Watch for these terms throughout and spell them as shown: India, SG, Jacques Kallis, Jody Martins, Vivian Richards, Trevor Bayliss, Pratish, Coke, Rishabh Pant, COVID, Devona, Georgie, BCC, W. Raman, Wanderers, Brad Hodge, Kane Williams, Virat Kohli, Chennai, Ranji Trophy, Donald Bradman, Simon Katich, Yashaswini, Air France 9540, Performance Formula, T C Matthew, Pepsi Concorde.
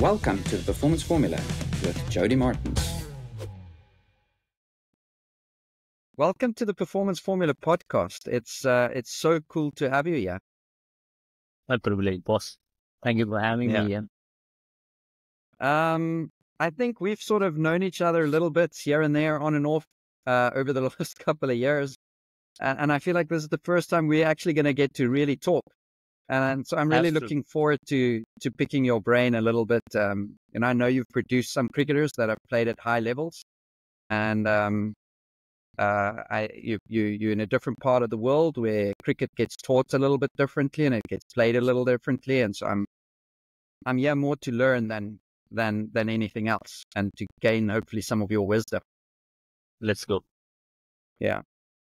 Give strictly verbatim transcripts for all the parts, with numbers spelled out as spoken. Welcome to the Performance Formula with Jody Martins. Welcome to the Performance Formula podcast. It's uh, it's so cool to have you here. My privilege, boss. Thank you for having yeah. me here. Um, I think we've sort of known each other a little bit here and there, on and off, uh, over the last couple of years. And, and I feel like this is the first time we're actually going to get to really talk. And so I'm really Absolutely. looking forward to to picking your brain a little bit. Um, and I know you've produced some cricketers that have played at high levels, and um, uh, I you you you're in a different part of the world where cricket gets taught a little bit differently and it gets played a little differently. And so I'm I'm here more to learn than than than anything else, and to gain hopefully some of your wisdom. Let's go. Yeah,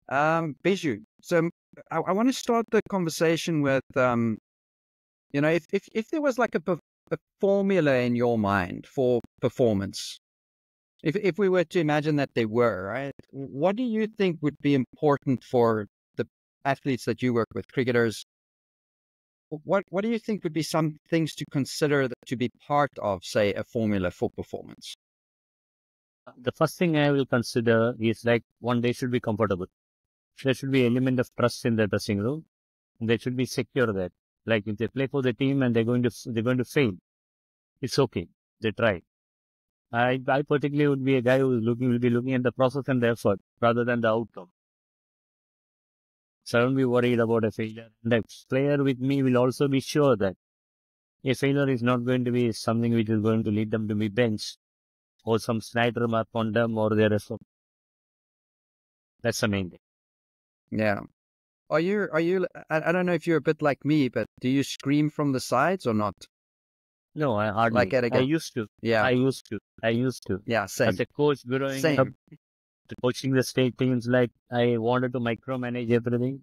um, Biju. So. I, I want to start the conversation with, um, you know, if, if, if there was like a, a formula in your mind for performance, if if we were to imagine that there were, right, what do you think would be important for the athletes that you work with, cricketers? What, what do you think would be some things to consider that, to be part of, say, a formula for performance? The first thing I will consider is, like, one, they should be comfortable. There should be an element of trust in the dressing room. They should be secure that, like, if they play for the team and they're going to they're going to fail, it's okay. They try. I I particularly would be a guy who is looking will be looking at the process and the effort rather than the outcome. So I don't be worried about a failure. The player with me will also be sure that a failure is not going to be something which is going to lead them to be benched or some snide remark on them or their effort. That's the main thing. Yeah. Are you, are you, I, I don't know if you're a bit like me, but do you scream from the sides or not? No, I hardly. Like at a game? I used to. Yeah. I used to. I used to. Yeah, same. As a coach growing same. up, coaching the state teams, like, I wanted to micromanage everything.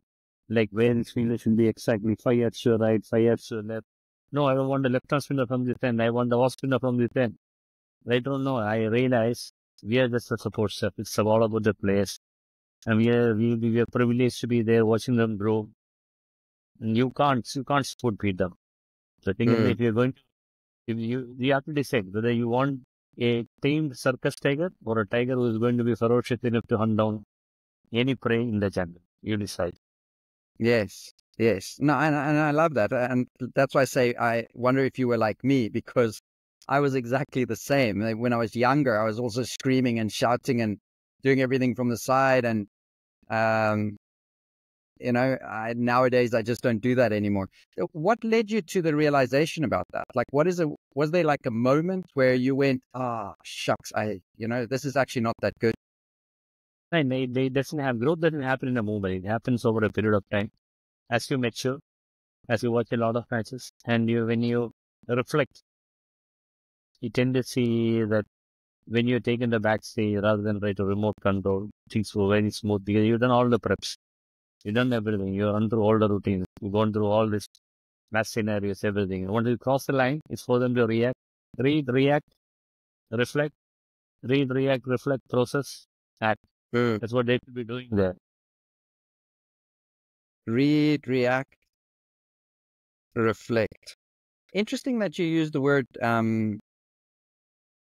Like, where the fielder should be exactly five yards to right, five yards to left. No, I don't want the left-hand spinner from this end. I want the off spinner from this end. I don't know. I realize we are just a support staff. It's all about the players. And we are, we, we are privileged to be there watching them grow. And you can't, you can't sport feed them. The thing mm. is, if you're going to, if you, you have to decide whether you want a tamed circus tiger or a tiger who is going to be ferocious enough to hunt down any prey in the jungle. You decide. Yes, yes. No, and, and I love that. And that's why I say, I wonder if you were like me, because I was exactly the same. Like, when I was younger, I was also screaming and shouting and doing everything from the side, and Um, you know, I, nowadays I just don't do that anymore. What led you to the realization about that? Like, what is a, was there like a moment where you went, ah, oh, shucks, I, you know, this is actually not that good? And they, they doesn't have growth doesn't happen in a moment. It happens over a period of time, as you mature, as you watch a lot of matches, and you, when you reflect, you tend to see that. When you're taking the back seat rather than right to remote control, things were very smooth because you've done all the preps. You've done everything. You've run through all the routines. You've gone through all these match scenarios, everything. Once you cross the line, it's for them to react, read, react, reflect, read, react, reflect, process, act. Mm. That's what they should be doing there. Read, react, reflect. Interesting that you use the word... Um...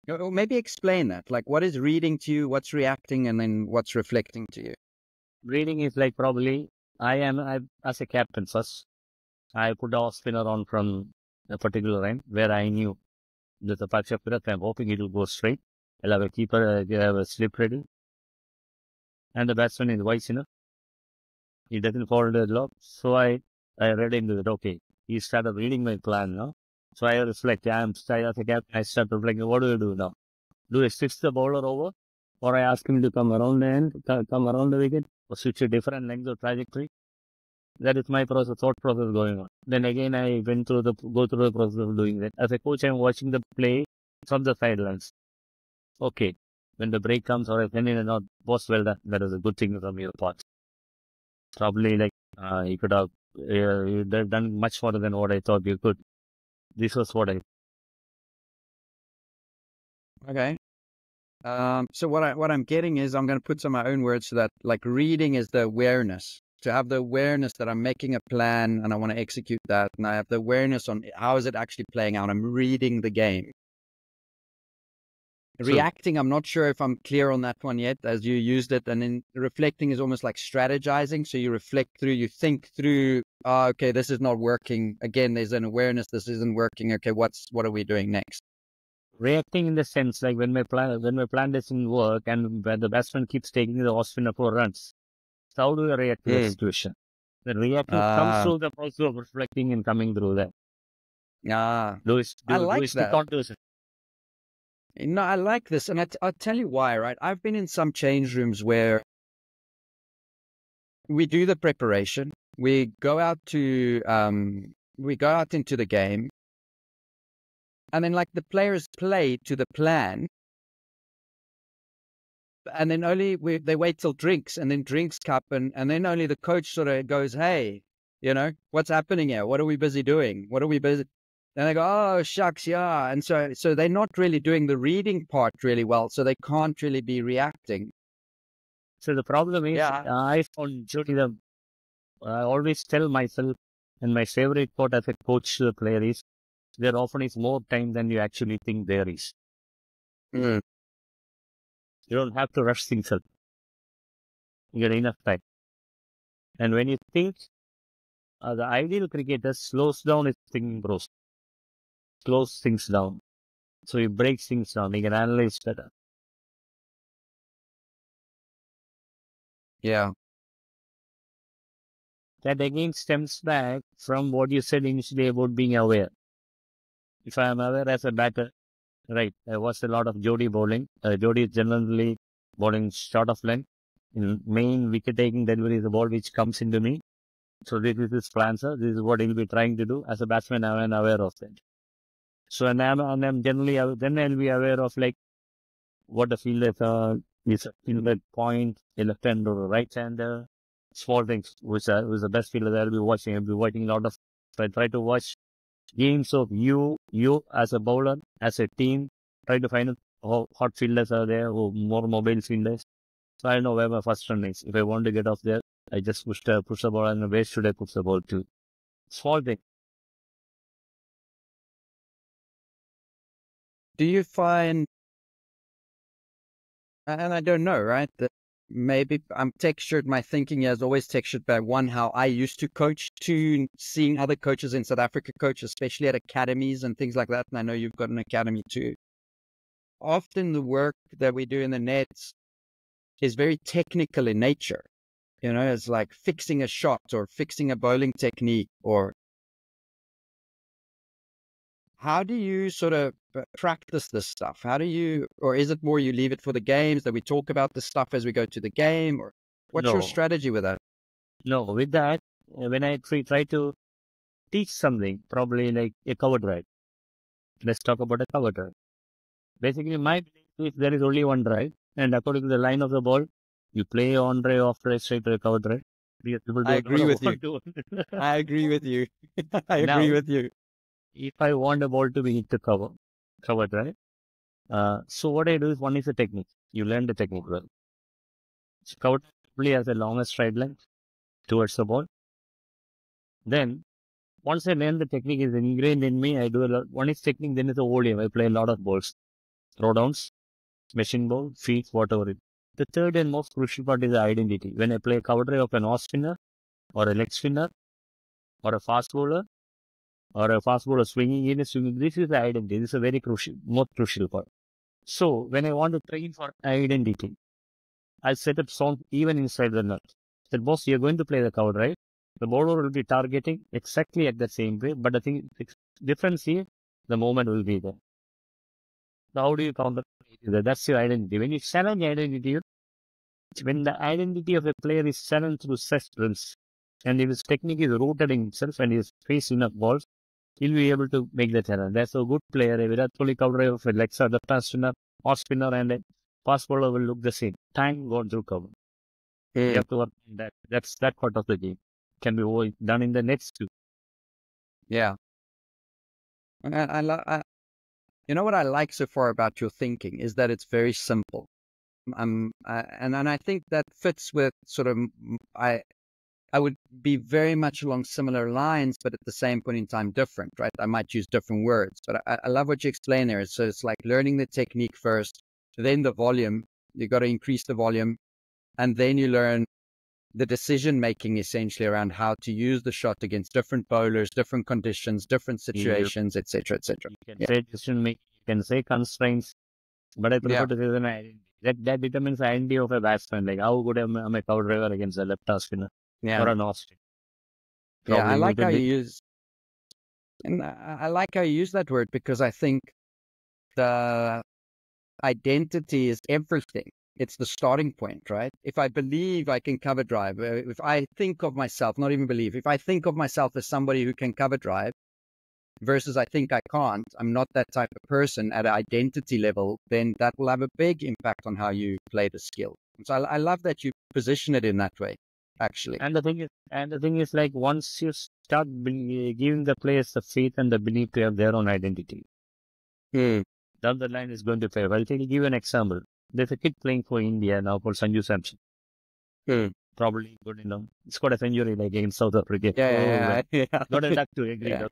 Or maybe explain that. Like, what is reading to you? What's reacting, and then what's reflecting to you? Reading is like, probably I am I, as a captain first. I put the off spinner on from a particular end where I knew there's a patch of breath. I'm hoping it will go straight. I'll have a keeper. I'll have a slip ready, and the batsman is wise enough. He doesn't follow the lob, so I I read into it. Okay, he started reading my plan now. So I reflect, I am I as a captain, I start reflecting, what do I do now? Do I switch the bowler over, or I ask him to come around the end, come around the wicket, or switch a different length of trajectory? That is my process, thought process going on. Then again, I went through the, go through the process of doing that. As a coach, I am watching the play from the sidelines. Okay, when the break comes, or I send in a not, boss, well, that, that is a good thing from your part. Probably, like, uh, you could have uh, done much more than what I thought you could. This was what I. Okay. Um, so what I what I'm getting is, I'm going to put some of my own words to that. Like, reading is the awareness, to have the awareness that I'm making a plan and I want to execute that, and I have the awareness on how is it actually playing out. I'm reading the game. True. Reacting, I'm not sure if I'm clear on that one yet, as you used it. And then reflecting is almost like strategizing. So you reflect through, you think through, oh, okay, this is not working. Again, there's an awareness, this isn't working. Okay, what's what are we doing next? Reacting in the sense, like when my plan when my plan doesn't work and when the batsman keeps taking the off spinner for runs. So how do I react to mm. the situation? The reacting uh, comes through the process of reflecting and coming through that. Yeah. Uh, I like that. No, I like this. And I t I'll tell you why, right? I've been in some change rooms where we do the preparation. We go out to, um, we go out into the game. And then like the players play to the plan. And then only we, they wait till drinks and then drinks cup. And, and then only the coach sort of goes, hey, you know, what's happening here? What are we busy doing? What are we busy? And they go, oh, shucks, yeah. And so, so they're not really doing the reading part really well, so they can't really be reacting. So the problem is, yeah. uh, I found, Jody, the, I always tell myself, and my favorite quote as a coach to the player is, there often is more time than you actually think there is. Mm. You don't have to rush things up. You get enough time. And when you think, uh, the ideal cricketer slows down his thinking process. Close things down. So he breaks things down. He can analyze better. Yeah. That again stems back from what you said initially about being aware. If I am aware as a batter, right, I watched a lot of Jody bowling. Uh, Jody is generally bowling short of length. In main wicket-taking delivery is the ball which comes into me. So this is his plan, sir. This is what he will be trying to do. As a batsman, I am aware of that. So and I'm, and I'm generally, then I'll be aware of like what the fielder uh, is, a fielder point, a left-hander or a right-hander, small things, which uh, is the best fielder that I'll be watching. I'll be watching a lot of, I try to watch games of you, you as a bowler, as a team, try to find out how hot fielders are there, or more mobile fielders. So I know where my first run is. If I want to get off there, I just push the, push the ball, and where should I push the ball to? Small things. Do you find, and I don't know, right, that maybe I'm textured, my thinking is always textured by one, how I used to coach, two, seeing other coaches in South Africa coach, especially at academies and things like that, and I know you've got an academy too. Often the work that we do in the nets is very technical in nature, you know, it's like fixing a shot or fixing a bowling technique or... How do you sort of practice this stuff? How do you, or is it more you leave it for the games that we talk about this stuff as we go to the game? Or what's no. your strategy with that? No, with that, when I try to teach something, probably like a cover drive. Let's talk about a cover drive. Basically, my belief is there is only one drive, and according to the line of the ball, you play on drive, off drive, straight drive, cover drive. I agree with you. I agree with you. I agree with you. If I want a ball to be hit to cover, cover drive, uh, so what I do is, one is a technique. You learn the technique well. So cover probably has the longest stride length towards the ball. Then, once I learn the technique is ingrained in me, I do a lot. One is technique, then it's a O D I. I play a lot of balls. Throw downs, machine ball, feet, whatever it is. The third and most crucial part is the identity. When I play a cover drive of an off spinner, or a leg spinner, or a fast bowler, or a fast bowler swinging in, swinging. This is the identity. This is a very crucial, most crucial part. So, when I want to train for identity, I'll set up songs even inside the net. That boss, you're going to play the cover, right? The bowler will be targeting exactly at the same way, but I think the difference here, the moment will be there. So, how do you counter that? That's your identity. When you challenge identity, when the identity of a player is challenged through such runs, and if his technique is rooted in himself and his face enough balls, he'll be able to make the challenge. That's a good player. A Virat Kohli cover drive of a leg side, left hand spinner, off spinner, and a fast bowler will look the same. Time gone through cover. Mm. You have to work on that. That's that part of the game. Can be done in the next two. Yeah. I, I, I, you know what I like so far about your thinking is that it's very simple. Um, I, and, and I think that fits with sort of, I, I would be very much along similar lines, but at the same point in time, different, right? I might use different words, but I, I love what you explain there. So it's like learning the technique first, then the volume. You've got to increase the volume. And then you learn the decision-making essentially around how to use the shot against different bowlers, different conditions, different situations, et cetera, et cetera. You can yeah. say decision-making, you can say constraints, but I prefer yeah. to say an identity. That, that determines the identity of a batsman, like how good am, am I power driver against a left-hand spinner yeah. or an off spinner. Yeah, I like how you use, and I like how you use that word, because I think the identity is everything. It's the starting point, right? If I believe I can cover drive, if I think of myself, not even believe, if I think of myself as somebody who can cover drive versus I think I can't, I'm not that type of person at an identity level, then that will have a big impact on how you play the skill. And so I, I love that you position it in that way, actually. And the thing is, and the thing is like once you start giving the players the faith and the belief to have their own identity, hmm. down the line is going to fail. I'll give you an example. There's a kid playing for India now called Sanju Samson. Hmm. Probably good enough. He's got a century like in South Africa. Yeah, oh, yeah, yeah. yeah. Got a duck to agree. Yeah.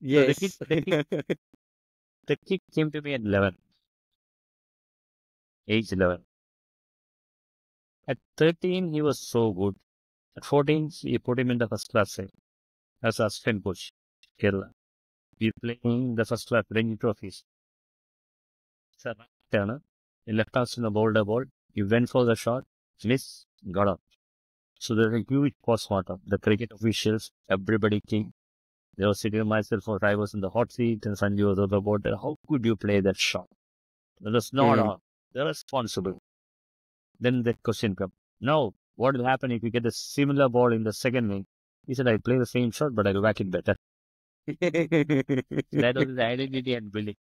Yes. So the, kid, the, kid, the kid came to me at eleven. Age eleven. At thirteen, he was so good. At fourteen, he put him in the first class set as a assistant coach, Kerala. We playing the first class Ranji trophies. It's a turner. He left us in a boulder ball. He went for the shot, missed, got up. So there's a huge postmortem. The cricket officials, everybody came. They were sitting myself, or I was in the hot seat, and Sanju was overboard. How could you play that shot? That was not mm. on. They're responsible. Then the question comes. Now, what will happen if you get a similar ball in the second inning? He said, I'll play the same shot, but I'll whack it better. That was the identity and belief.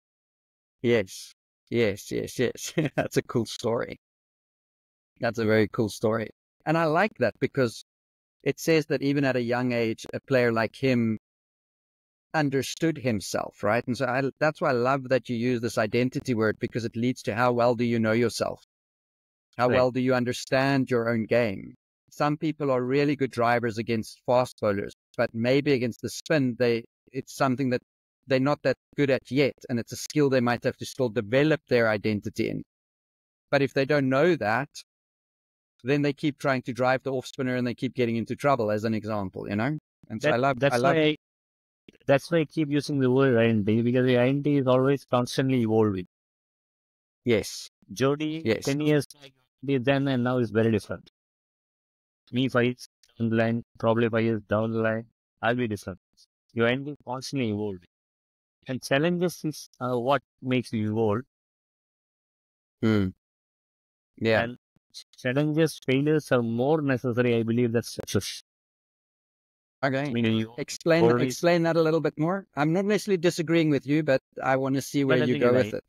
Yes. Yes, yes, yes. That's a cool story. That's a very cool story. And I like that because it says that even at a young age, a player like him understood himself, right? And so I, that's why I love that you use this identity word, because it leads to how well do you know yourself? How right. well do you understand your own game? Some people are really good drivers against fast bowlers, but maybe against the spin, they it's something that they're not that good at yet, and it's a skill they might have to still develop their identity in. But if they don't know that, then they keep trying to drive the off spinner and they keep getting into trouble, as an example, you know? And that, so I love that's I love why I, that's why I keep using the word identity, because the identity is always constantly evolving. Yes. Jody, yes. ten years then and now is very different. Me five years down the line, probably five years down the line, I'll be different. Your identity is constantly evolving. And challenges is uh, what makes you evolve. Mm. Yeah. And challenges, failures are more necessary, I believe, than success. Okay. You explain already... explain that a little bit more. I'm not necessarily disagreeing with you, but I want to see where you go with it.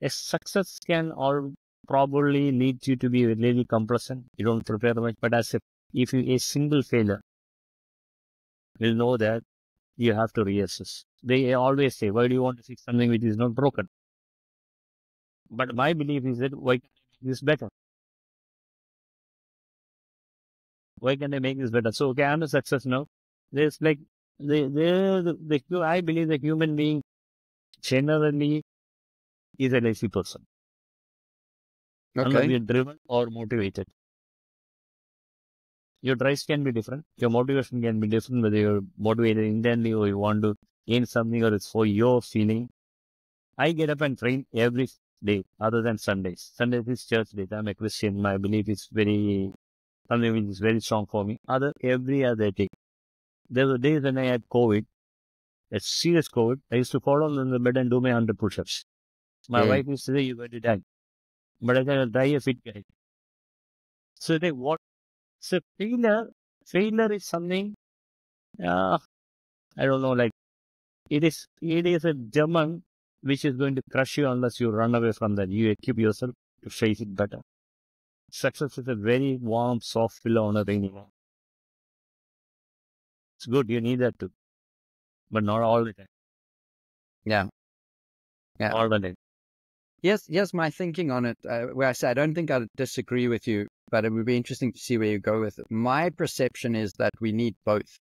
Yes, success can all probably lead you to be a little complacent. You don't prepare much, but as if, if you a single failure, you'll know that you have to reassess. They always say, why do you want to fix something which is not broken? But my belief is that, why can't I make this better? Why can't I make this better? So, okay, I'm a success now. There's like, the, the, the, I believe the human being generally is a lazy person. Okay. Unless you're driven or motivated. Your drives can be different. Your motivation can be different, whether you're motivated internally or you want to gain something or it's for your feeling. I get up and train every day other than Sundays. Sundays is church day. I'm a Christian. My belief is very, something which is very strong for me. Other, every other day. There were days when I had COVID, a serious COVID. I used to fall down in the bed and do my one hundred push-ups. My yeah. wife used to say, you're going to die. But I said, I'll die a fit guy. So they what? So failure, failure is something, uh, I don't know, like, it is, it is a demon which is going to crush you unless you run away from that. You equip yourself to face it better. Success is a very warm, soft pillow on a rainy wall. It's good, you need that too. But not all the time. Yeah. Yeah. All the time. Yes, yes, my thinking on it, uh, where I say I don't think I disagree with you, but it would be interesting to see where you go with it. My perception is that we need both.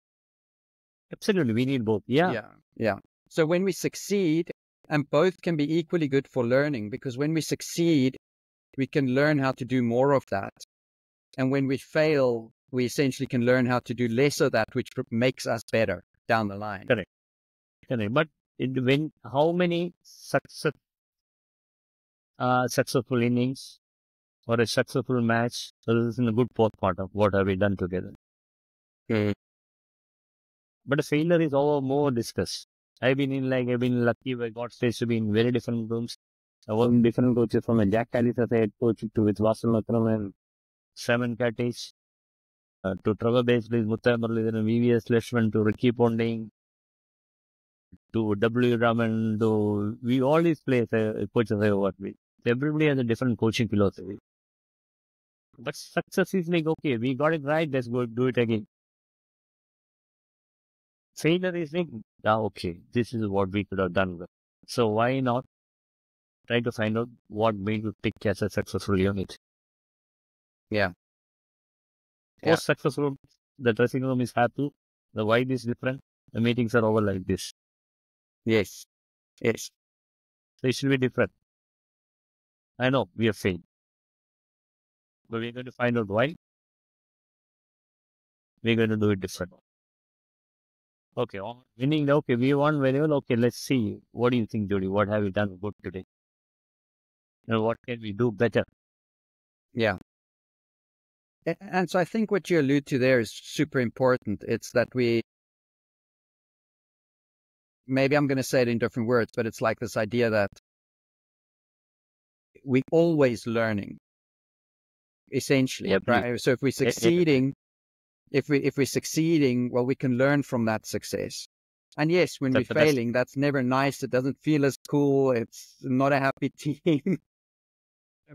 Absolutely, we need both. Yeah. Yeah. Yeah. So when we succeed, and both can be equally good for learning, because when we succeed, we can learn how to do more of that. And when we fail, we essentially can learn how to do less of that, which makes us better down the line. Correct. Correct. But it, when how many success, uh, successful innings or a successful match results in a good fourth part of what have we done together? Okay. But a failure is all more discussed. I've been in like I've been lucky where God says to be in very different rooms. I was in different coaches, from a Jacques Kallis as a head coach to with Vasu and Simon Katich, uh, to Trevor Bayliss, Mutta Murli, and V V S Laxman, to Ricky Ponting, to W. Raman, to we all these players, uh, coaches I work with. Everybody has a different coaching philosophy. But success is like, okay, we got it right, let's go do it again. Failure is like, ah, okay, this is what we could have done with. So why not try to find out what made you pick as a successful unit? Yeah. Yeah. Most successful, the dressing room is happy, the vibe is different, the meetings are over like this. Yes. Yes. So it should be different. I know we have failed, but we're going to find out why. We're going to do it different. Okay, winning. Okay, we won very well. Okay, let's see. What do you think, Jody? What have you done good today? And what can we do better? Yeah. And so I think what you allude to there is super important. It's that we, maybe I'm going to say it in different words, but it's like this idea that we're always learning, essentially. Yep, right? So if we're succeeding, If we if we're succeeding, well, we can learn from that success. And yes, when that's we're failing, best. That's never nice. It doesn't feel as cool. It's not a happy team.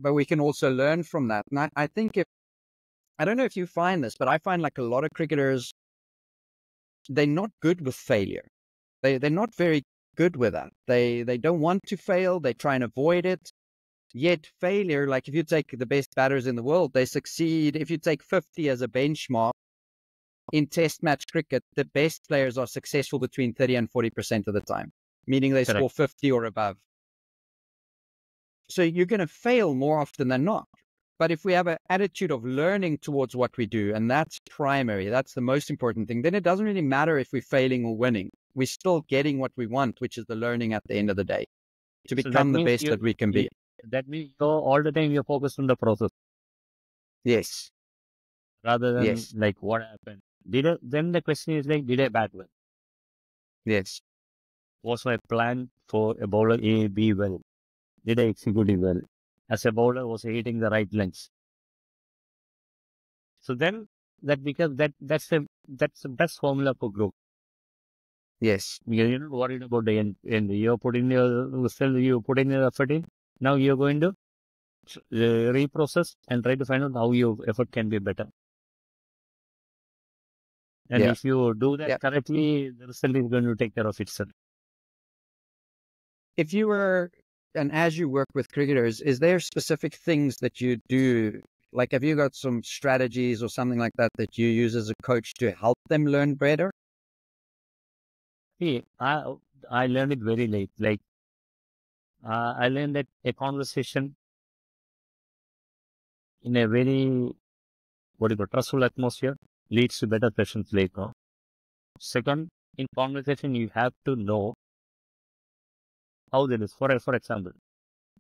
But we can also learn from that. And I, I think if I don't know if you find this, but I find like a lot of cricketers, they're not good with failure. They they're not very good with that. They they don't want to fail. They try and avoid it. Yet failure, like if you take the best batters in the world, they succeed. If you take fifty as a benchmark. In test match cricket, the best players are successful between thirty and forty percent of the time, meaning they Correct. Score fifty or above. So you're going to fail more often than not. But if we have an attitude of learning towards what we do, and that's primary, that's the most important thing, then it doesn't really matter if we're failing or winning. We're still getting what we want, which is the learning at the end of the day, to so become the best you, that we can you, be. That means so all the time you're focused on the process. Yes. Rather than yes. like what happened. Did I, then the question is like, did I bat well? Yes. Was my plan for a bowler A, B well? Did I execute it well? As a bowler, was I hitting the right lengths? So then that becomes that that's the that's the best formula for growth. Yes. Because you're not worried about the end. end. You're putting your still you put in your effort in. Now you're going to uh, reprocess and try to find out how your effort can be better. And yeah. if you do that yeah. correctly, the result is going to take care of itself. If you were, and as you work with cricketers, is there specific things that you do? Like, have you got some strategies or something like that that you use as a coach to help them learn better? See, I, I learned it very late. Like, uh, I learned that a conversation in a very, what do you call, trustful atmosphere leads to better sessions later. Second, in conversation, you have to know how there is. For, for example,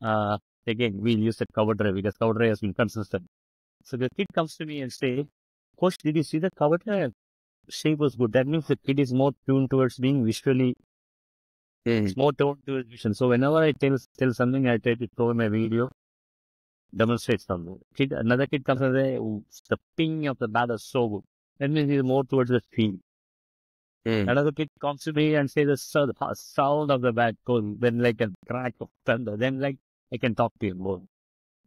uh, again, we'll use that cover drive because cover drive has been consistent. So the kid comes to me and says, "Coach, did you see the cover drive? Shape was good." That means the kid is more tuned towards being visually, mm. it's more tuned towards vision. So whenever I tell, tell something, I try to throw my video. Demonstrate something. Kid, another kid comes and says, "Oh, the ping of the bat is so good." That means he's more towards the field. Mm. Another kid comes to me and says, the sound of the bat goes, then like a crack of thunder. Then like I can talk to him more.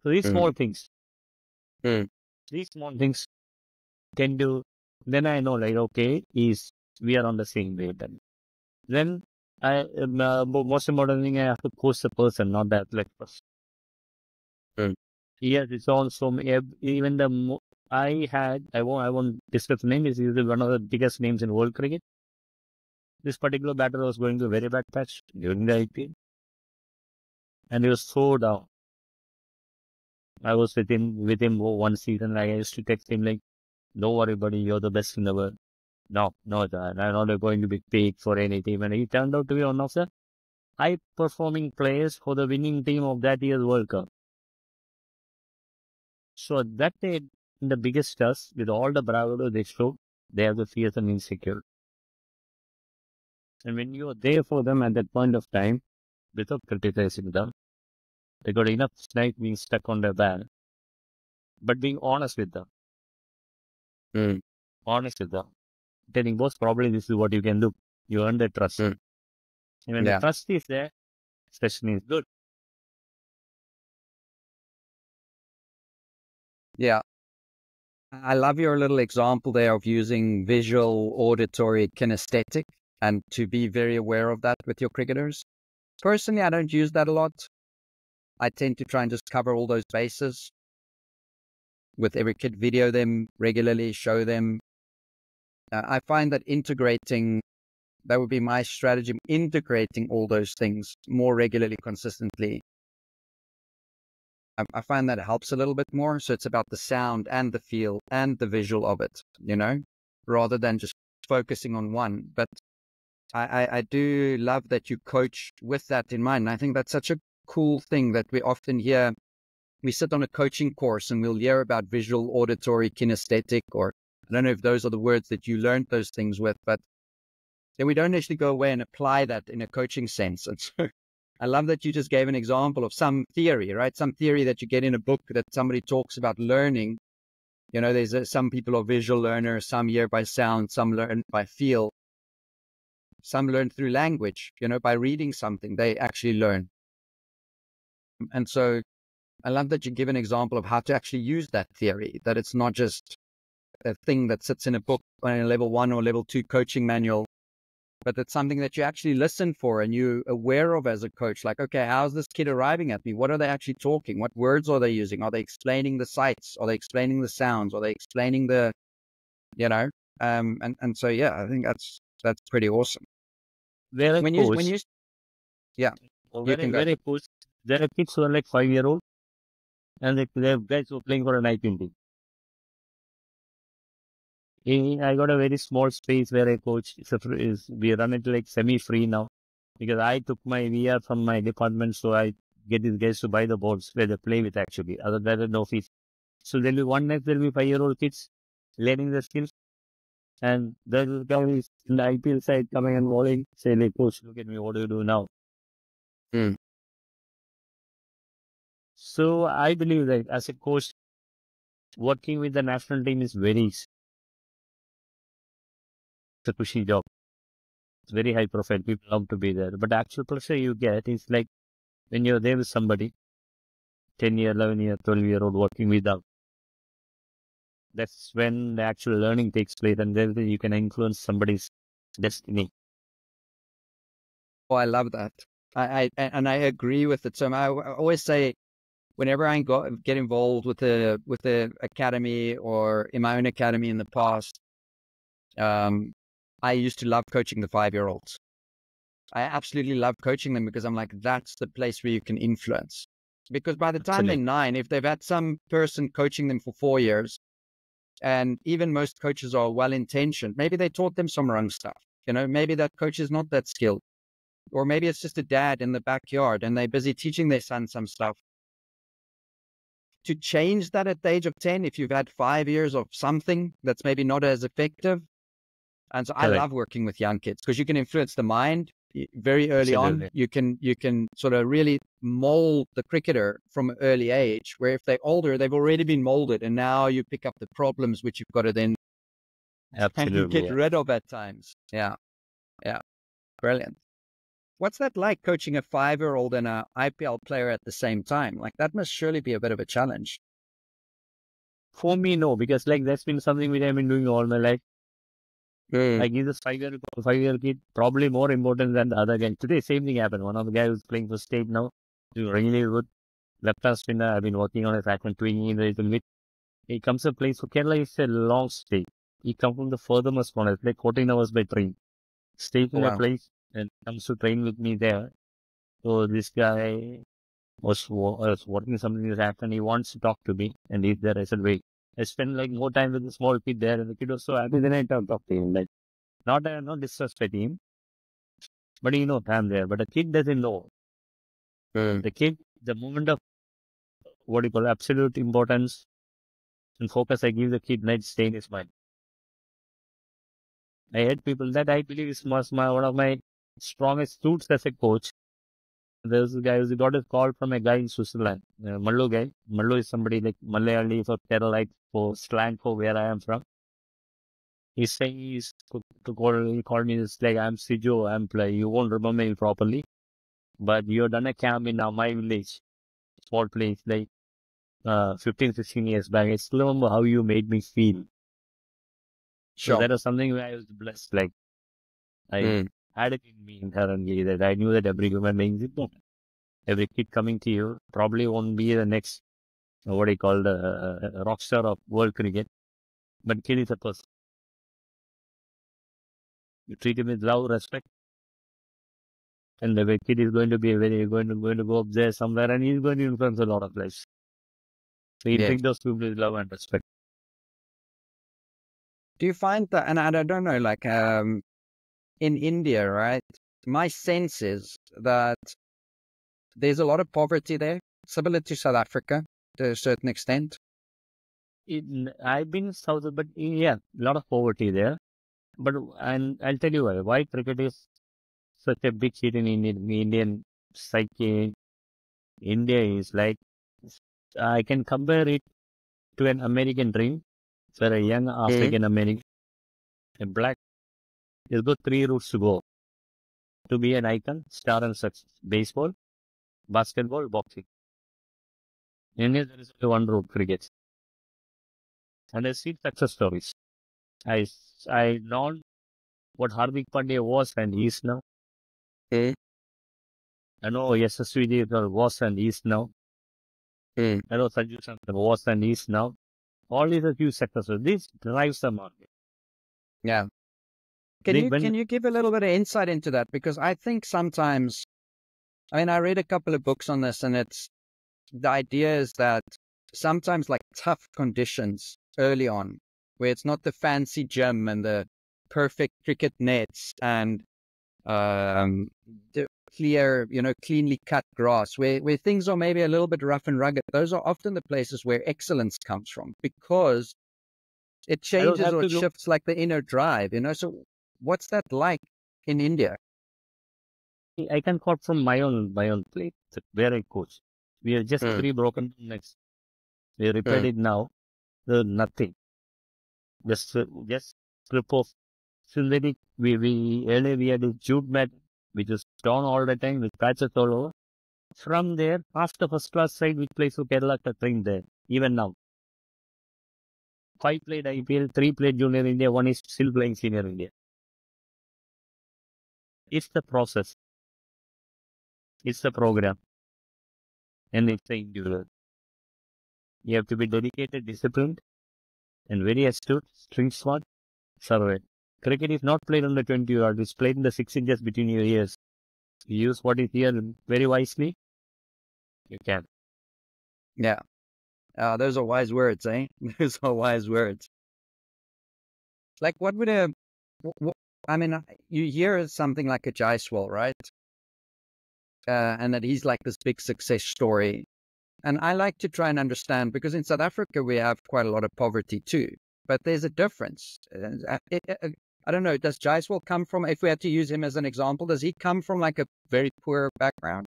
So these mm. small things, mm. these small things tend to, then I know like, okay, is we are on the same way then. Then I, uh, most important thing, I have to coach the person, not the athletic person. Mm. Yes, it's also, even the, I had, I won't, I won't discuss the name, is one of the biggest names in world cricket. This particular batter was going to a very bad patch during the I P L. And he was so down. I was with him, with him one season. Like, I used to text him, like, don't worry, buddy, you're the best in the world. No, no, I'm not going to be paid for anything. And he turned out to be one of the high-performing players for the winning team of that year's World Cup. So that made the biggest stars, with all the bravado they showed, they have the fears and insecure. And when you are there for them at that point of time, without criticizing them, they got enough snake being stuck on their back. But being honest with them. Mm. Honest with them. Telling boss, probably this is what you can do. You earn their trust. Mm. And when yeah. the trust is there, session is good. Yeah. I love your little example there of using visual, auditory, kinesthetic, and to be very aware of that with your cricketers. Personally, I don't use that a lot. I tend to try and just cover all those bases. With every kid, video them regularly, show them. Uh, I find that integrating, that would be my strategy, integrating all those things more regularly, consistently. I find that it helps a little bit more. So it's about the sound and the feel and the visual of it, you know, rather than just focusing on one. But I, I, I do love that you coach with that in mind. I think that's such a cool thing that we often hear. We sit on a coaching course and we'll hear about visual, auditory, kinesthetic, or I don't know if those are the words that you learned those things with, but then we don't actually go away and apply that in a coaching sense. And so I love that you just gave an example of some theory, right? Some theory that you get in a book that somebody talks about learning. You know, there's a, some people are visual learners, some hear by sound, some learn by feel. Some learn through language, you know, by reading something, they actually learn. And so I love that you give an example of how to actually use that theory, that it's not just a thing that sits in a book or in a level one or level two coaching manual. But that's something that you actually listen for and you're aware of as a coach. Like, okay, how's this kid arriving at me? What are they actually talking? What words are they using? Are they explaining the sights? Are they explaining the sounds? Are they explaining the, you know? Um, and, and so, yeah, I think that's that's pretty awesome. Very when cool. You, when you, yeah. Well, you very, very cool. There are kids who are like five-year-old and they, they have guys who are playing for a nineteen team. I got a very small space where I coach. It's a, it's, we run it like semi-free now because I took my V R from my department, so I get these guys to buy the balls where they play with actually. Other than that, no fees. So there'll be one night there'll be five-year-old kids learning the skills, and the guy is in the I P L side coming and walling, say, "Hey, coach, look at me. What do you do now?" Mm. So I believe that as a coach, working with the national team is very easy. It's a pushy job. It's very high profile. People love to be there. But the actual pressure you get is like when you're there with somebody, ten year, eleven year, twelve year old working with them. That's when the actual learning takes place, and then you can influence somebody's destiny. Oh, I love that. I, I and I agree with it. So I always say, whenever I got, get involved with the with the academy or in my own academy in the past, um. I used to love coaching the five-year-olds. I absolutely love coaching them because I'm like, that's the place where you can influence. Because by the time absolutely. They're nine, if they've had some person coaching them for four years, and even most coaches are well-intentioned, maybe they taught them some wrong stuff. You know, maybe that coach is not that skilled. Or maybe it's just a dad in the backyard and they're busy teaching their son some stuff. To change that at the age of ten, if you've had five years of something that's maybe not as effective. And so I Correct. Love working with young kids because you can influence the mind very early Absolutely. On. You can you can sort of really mold the cricketer from an early age, where if they're older, they've already been molded. And now you pick up the problems which you've got to then Absolutely. Get yeah. rid of at times. Yeah. Yeah. Brilliant. What's that like, coaching a five-year-old and an I P L player at the same time? Like, that must surely be a bit of a challenge. For me, no, because like that's been something which I've been doing all my life. Mm. Like, he's a five-year-old, five-year kid, probably more important than the other guy. Today, same thing happened. One of the guys who's playing for state now, doing really good. Left-hand spinner, I've been working on his action, tweaking it a little bit. He comes to play for Kerala, it's a long stay. He comes from the furthermost corner, it's like fourteen hours by train. Stays in wow. a place and comes to train with me there. So this guy was, was working, something has happened, he wants to talk to me, and he's there. I said, wait. I spent like more time with the small kid there, and the kid was so happy, then I talked to him. Like, not, uh, not disrespect him, but he knows I'm there. But the kid doesn't know. Mm. The kid, the moment of, what do you call, absolute importance and focus I give the kid, night stay in his mind. I had people that I believe is my, my, one of my strongest suits as a coach. There's a guy who got a call from a guy in Switzerland, a Mallo guy. Mallo is somebody like Malayali or Kerala, for slang for where I am from. He's saying he's to call, he called me, it's like, I'm Sijo, I'm play. You won't remember me properly, but you've done a camp in my village, small place, like uh, fifteen, sixteen years back. I still remember how you made me feel. Sure. So that was something where I was blessed. Like, I mm. had it in me inherently that I knew that every human being is important. Every kid coming to you probably won't be the next, what I call, the uh, rock star of world cricket, but kid is a person. You treat him with love, respect, and the kid is going to be very going to going to go up there somewhere, and he's going to influence a lot of lives. So you yeah. treat those people with love and respect. Do you find that, and I don't know, like um, in India, right? My sense is that there's a lot of poverty there, similar to South Africa to a certain extent. In, I've been in South, but yeah, a lot of poverty there. But and I'll tell you why. Why cricket is such a big hit in Indian, Indian psyche. India is like, I can compare it to an American dream. For a young African American, a black, there's got three routes to go. To be an icon, star and success. Baseball, basketball, boxing. In India, there is one route, cricket. And I see success stories. I, I learned what Hardik Pandya was and he is now. Eh? I know Yashaswini was and he is now. Eh? I know Sanju Samson was and he is now. All these are few sectors. So this drives the market. Yeah. Can they, you when, can you give a little bit of insight into that? Because I think sometimes, I mean, I read a couple of books on this, and it's the idea is that sometimes like tough conditions early on, where it's not the fancy gym and the perfect cricket nets and um, the clear, you know, cleanly cut grass, where, where things are maybe a little bit rough and rugged. Those are often the places where excellence comes from, because it changes or shifts like the inner drive, you know. So what's that like in India? I can quote from my own, my own place, where I coach. We are just mm. three broken necks. We repaired mm. it now. There's nothing. Just, just strip of synthetic. We, we, earlier we had a jute mat, which is down all the time with patches all over. From there, past the first class side, which plays for Kerala to train there, even now. Five played I P L, three played Junior India, one is still playing Senior India. It's the process. It's the program. And it's the individual. You have to be dedicated, disciplined, and very astute, string smart, survey. Cricket is not played on the twenty yard, it's played in the six inches between your ears. You use what is here very wisely, you can. Yeah. Uh, those are wise words, eh? Those are wise words. Like, what would a... I mean, you hear something like a Jaiswal, right? Uh, and that he's like this big success story. And I like to try and understand, because in South Africa, we have quite a lot of poverty too. But there's a difference. I, I, I don't know, does Jaiswal come from, if we had to use him as an example, does he come from like a very poor background?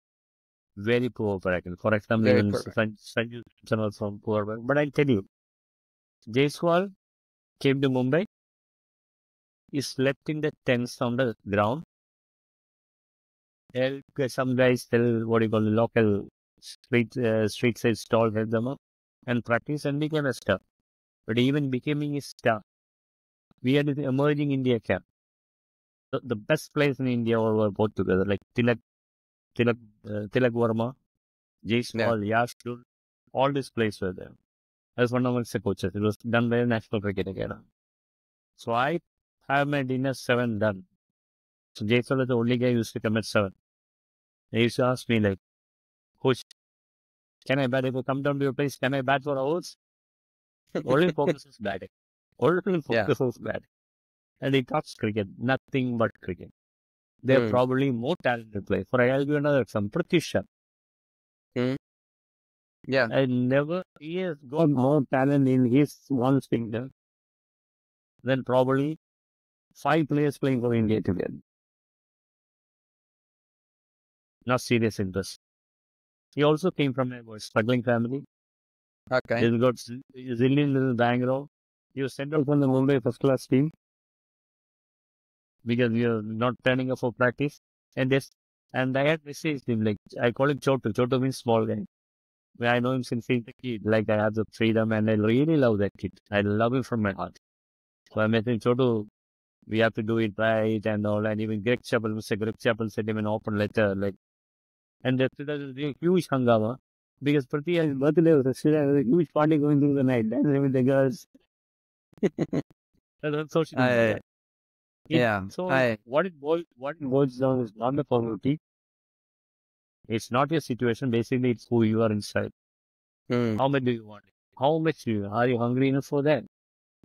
Very poor background. For example, Sanju Samson was from poor background. But I'll tell you, Jaiswal came to Mumbai. He slept in the tents on the ground. Some guys tell what you call the local street uh, street side stall, help them up and practice, and became a star. But even becoming a star, we had the emerging India camp. The, the best players in India all were both together, like Tilak, Tilak, uh, Tilak Varma, Jaiswal, yeah. Yashul, all these players were there. As one of my coaches, it was done by the National Cricket Academy. So I have my dinner seven done. So Jaiswal was the only guy who used to come at seven. They used to ask me like, coach, Can I bat? If I come down to your place, can I bat for hours? Only focus is batting. Only focus yeah. is batting. And he talks cricket, nothing but cricket. They're mm. probably more talented players. For I'll give you another example, Pratish. Mm. Yeah. I never, he has got more talent in his one finger than probably five players playing for India together. Not serious interest. He also came from a struggling family. Okay. He's got zillion little background. He was sent out from the Mumbai first class team because we are not turning up for practice. And this, and I had messaged him, like, I call him Chotu. Chotu means small guy. I know him since he's a kid. Like, I have the freedom and I really love that kid. I love him from my heart. So I messaged Chotu, we have to do it right and all. And even Greg Chappell, Mister Greg Chappell sent him an open letter, like, and that was a huge hangama because Prati's birthday was yesterday. There was a huge party going through the night, dancing with the girls. That's on social media. I, yeah. So I, what it boils, what it boils down is not the formality. It's not your situation. Basically, it's who you are inside. Mm. How much do you want it? How much do you are you hungry enough for that?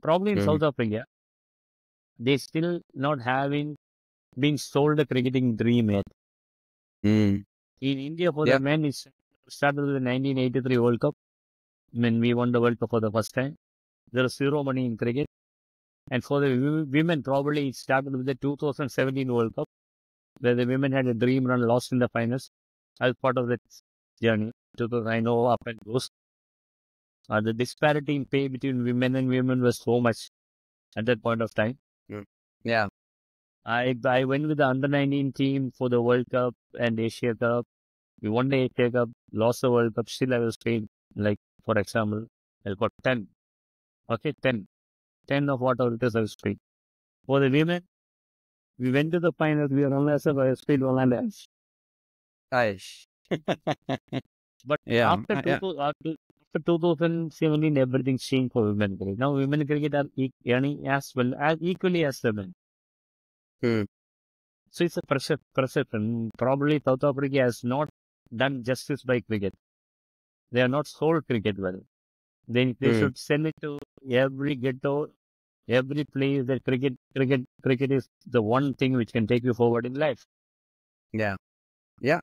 Probably in mm. South Africa, they still not having been sold a cricketing dream yet. Mm. In India, for yep. the men, it started with the nineteen eighty-three World Cup, when we won the World Cup for the first time. There was zero money in cricket. And for the women, probably it started with the two thousand seventeen World Cup, where the women had a dream run, lost in the finals. I was part of that journey, because I know up and goes. Uh, the disparity in pay between women and women was so much at that point of time. Mm. Yeah. I I went with the under nineteen team for the World Cup and Asia Cup. We won the Asia Cup, lost the World Cup. Still, I was paid, like, for example, I got ten. Okay, ten. ten of whatever it is, I was paid. For the women, we went to the finals. We were only as if I was paid one and a half. Aish. But yeah, after, yeah. two, after, after two thousand seventeen, everything changed for women cricket. Now, women cricket are earning as well, as equally as the men. Hmm. So it's a perception. Probably South Africa has not done justice by cricket. They are not sold cricket well. They they hmm. should send it to every ghetto, every place that cricket cricket cricket is the one thing which can take you forward in life. Yeah, yeah,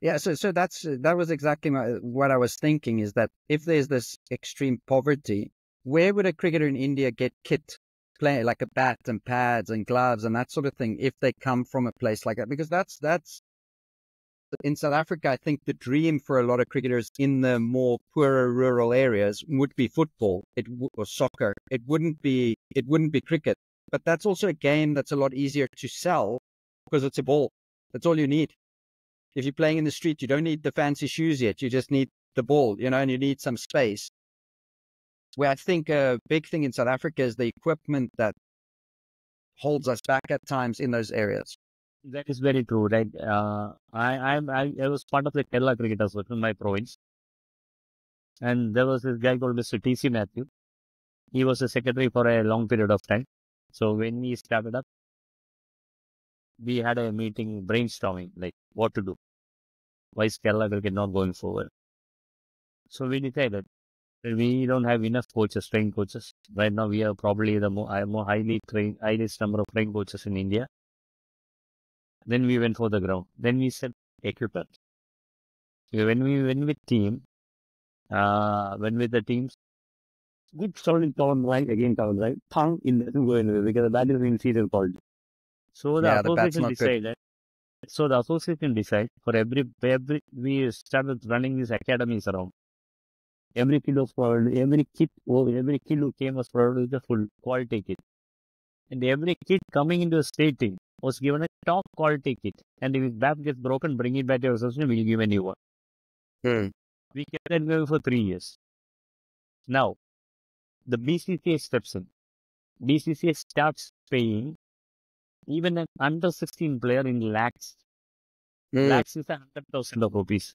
yeah. So so that's that was exactly my, what I was thinking. Is that if there's this extreme poverty, where would a cricketer in India get kit? Play like a bat and pads and gloves and that sort of thing if they come from a place like that, because that's that's in South Africa, I think the dream for a lot of cricketers in the more poorer rural areas would be football it w or soccer. It wouldn't be it wouldn't be cricket, but that's also a game that's a lot easier to sell because it's a ball. That's all you need. If you're playing in the street, you don't need the fancy shoes yet. You just need the ball, you know, and you need some space. Where I think a big thing in South Africa is the equipment that holds us back at times in those areas. That is very true, right? Uh, I, I'm, I, I was part of the Kerala cricket association in my province. And there was this guy called Mister T C Matthew. He was a secretary for a long period of time. So when he started up, we had a meeting brainstorming, like what to do. Why is Kerala cricket not going forward? So we decided, we don't have enough coaches, trained coaches. Right now, we are probably the more, more highly trained, highest number of trained coaches in India. Then we went for the ground. Then we said equipment. When we went with team, uh, when with the teams, good solid down right, again down right, thumb in doesn't go anywhere because the bat is inferior quality. So the yeah, association the decided. Good. So the association decided for every every we started running these academies around. Every kid was provided, every kid, oh, every kid who came was provided with a full quality kit. And every kid coming into a state team was given a top quality kit. And if his bat gets broken, bring it back to your association, we'll give a new one. Hmm. We kept that going for three years. Now, the B C C steps in. B C C starts paying even an under sixteen player in lakhs. Hmm. Lakhs is one hundred thousand of rupees.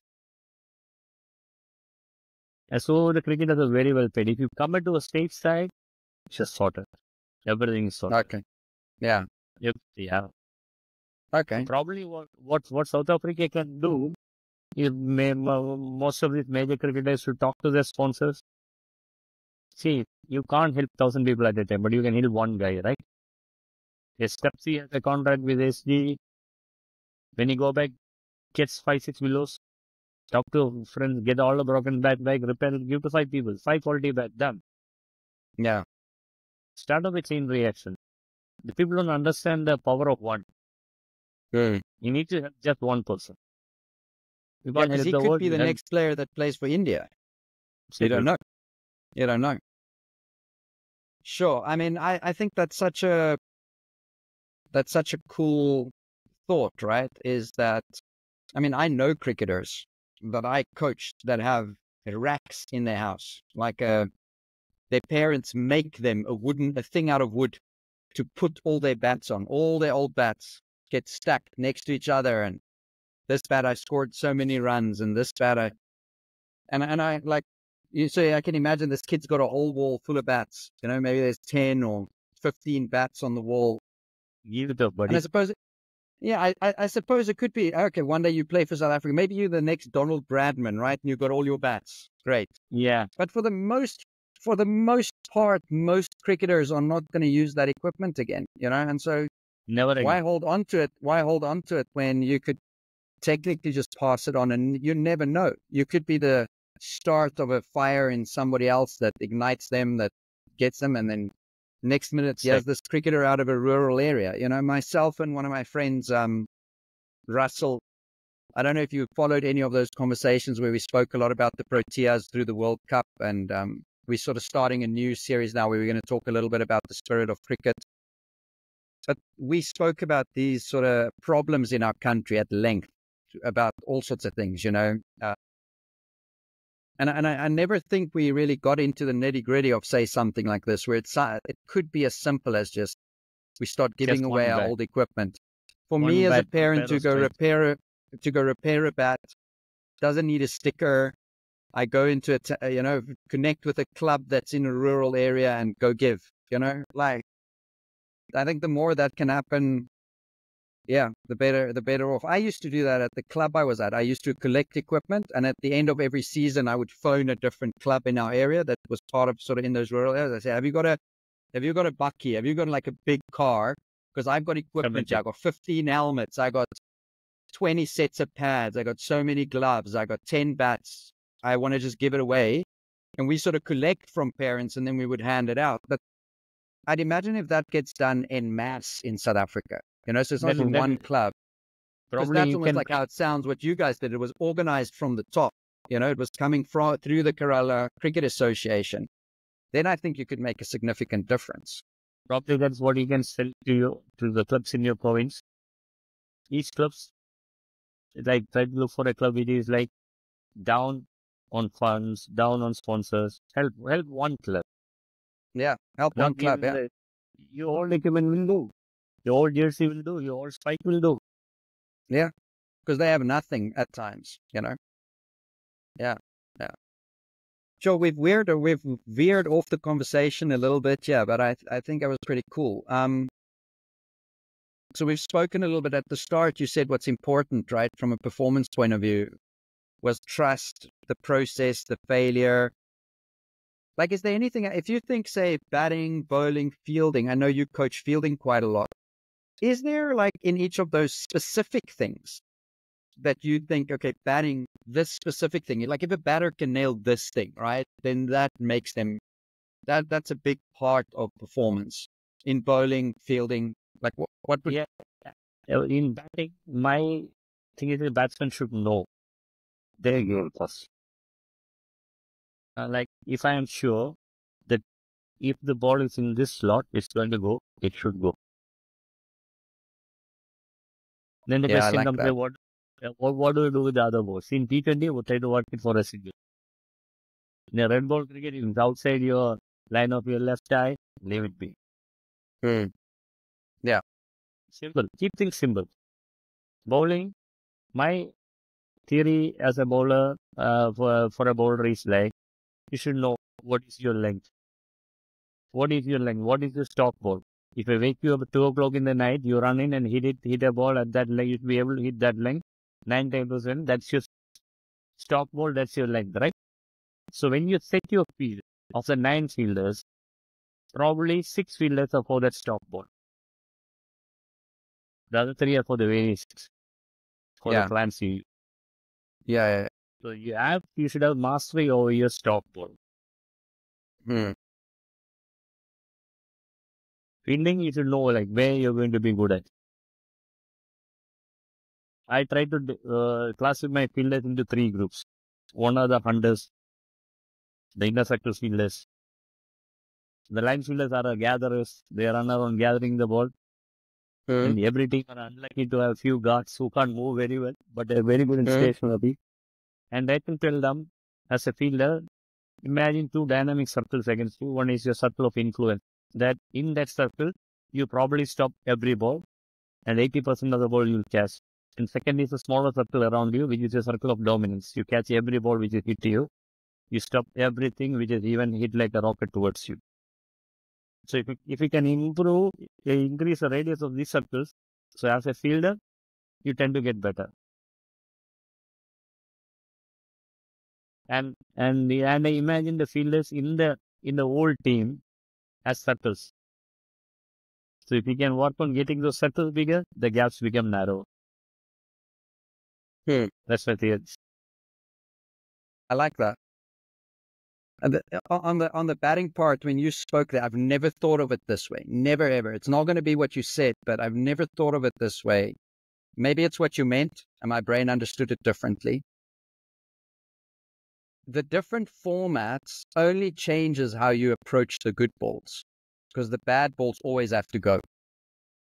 And so the cricketers are very well paid. If you come into a state side, it's just sorted. Everything is sorted. Okay. Yeah. Yep. Yeah. Okay. Probably what, what what South Africa can do You may, most of these major cricketers should talk to their sponsors. See, you can't help one thousand people at a time, but you can help one guy, right? Yes, Pepsi has a contract with S G. When you go back, gets five six willows. Talk to friends, get all the broken bat back, repair it, give to five people. Five quality bat, done. Yeah. Start off with chain reaction. The people don't understand the power of one. Mm. You need to help just one person. You yeah, because he could be the next player that plays for India. You don't know. You don't know. Sure. I mean, I, I think that's such a that's such a cool thought, right? Is that, I mean, I know cricketers that I coached that have racks in their house. Like a, their parents make them a wooden, a thing out of wood to put all their bats on. All their old bats get stacked next to each other. And this bat, I scored so many runs, and this bat, I, and, and I like, you say, I can imagine this kid's got a whole wall full of bats. You know, maybe there's ten or fifteen bats on the wall. Give it up, buddy. And I suppose, it, yeah, I, I, I suppose it could be, okay, one day you play for South Africa. Maybe you're the next Donald Bradman, right? And you've got all your bats. Great. Yeah. But for the most, for the most part, most cricketers are not going to use that equipment again, you know? And so never again. Why hold on to it? Why hold on to it when you could technically just pass it on, and you never know. You could be the start of a fire in somebody else that ignites them, that gets them, and then next minute he has this cricketer out of a rural area. You know, myself and one of my friends, um, Russell, I don't know if you followed any of those conversations where we spoke a lot about the Proteas through the World Cup, and um, we're sort of starting a new series now where we're going to talk a little bit about the spirit of cricket. But we spoke about these sort of problems in our country at length, about all sorts of things, you know. Uh, and and I, I never think we really got into the nitty-gritty of, say, something like this, where it's, it could be as simple as just we start giving just away our bat. Old equipment. For one me as a parent to go, repair a, to go repair a bat, doesn't need a sticker. I go into a, t you know, connect with a club that's in a rural area and go give, you know. Like, I think the more that can happen, yeah, the better, the better off. I used to do that at the club I was at. I used to collect equipment, and at the end of every season, I would phone a different club in our area that was part of sort of in those rural areas. I say, "Have you got a, have you got a bucky? Have you got like a big car? Because I've got equipment. I got fifteen helmets. I got twenty sets of pads. I got so many gloves. I got ten bats. I want to just give it away." And we sort of collect from parents, and then we would hand it out. But I'd imagine if that gets done en masse in South Africa. You know, so it's not in one club. Because that's almost like how it sounds, what you guys did. It was organized from the top. You know, it was coming from, through the Kerala Cricket Association. Then I think you could make a significant difference. Probably that's what you can sell to you, to the clubs in your province. Each clubs, like, try to look for a club. It is like down on funds, down on sponsors. Help, help one club. Yeah, help one club, yeah. Your old equipment will do. Your old jersey will do. Your old spike will do. Yeah, because they have nothing at times, you know. Yeah, yeah. Sure, we've veered or we've veered off the conversation a little bit, yeah. But I, I think that was pretty cool. Um. So we've spoken a little bit at the start. You said what's important, right, from a performance point of view, was trust, the process, the failure. Like, is there anything, if you think, say, batting, bowling, fielding? I know you coach fielding quite a lot. Is there, like, in each of those specific things that you think, okay, batting, this specific thing, like if a batter can nail this thing, right, then that makes them, that that's a big part of performance in bowling, fielding, like what, what would... Yeah, in batting, my thing is the batsman should know their goal first. Uh, like, if I am sure that if the ball is in this slot, it's going to go, it should go. Then the yeah, question like comes, that. What, what what do you do with the other balls? In T twenty, we'll try to work it for a single. In a red ball cricket, if it's outside your line of your left eye, leave it be. Hmm. Yeah. Simple. Keep things simple. Bowling, my theory as a bowler, uh, for, for a bowler is like, you should know what is your length. What is your length? What is your stock ball? If I wake you up at two o'clock in the night, you run in and hit it, hit a ball at that length, you should be able to hit that length nine times percent. That's your stop ball, that's your length, right? So when you set your field of the nine fielders, probably six fielders are for that stop ball. The other three are for the variations, for yeah. the plan series. Yeah, yeah, yeah. So you have, you should have mastery over your stop ball. Hmm. Fielding, you should know like where you're going to be good at. I try to uh, classify my fielders into three groups. One are the hunters, the interceptor fielders. The line fielders are the gatherers. They run around gathering the ball. Mm. And every team are unlucky to have few guards who can't move very well, but they're very good in mm. stationary. And I can tell them, as a fielder, imagine two dynamic circles against you. One is your circle of influence. That in that circle, you probably stop every ball, and eighty percent of the ball you'll catch. And second is a smaller circle around you, which is a circle of dominance. You catch every ball which is hit to you. You stop everything which is even hit like a rocket towards you. So if you, if you can improve, you increase the radius of these circles, so as a fielder, you tend to get better. And and the, and I imagine the fielders in the in the old team as circles. So if you can work on getting those circles bigger, the gaps become narrow. Hmm. That's what it is. I like that. And the, on the on the batting part, when you spoke there, I've never thought of it this way. Never ever. It's not going to be what you said, but I've never thought of it this way. Maybe it's what you meant, and my brain understood it differently. The different formats only changes how you approach the good balls, because the bad balls always have to go.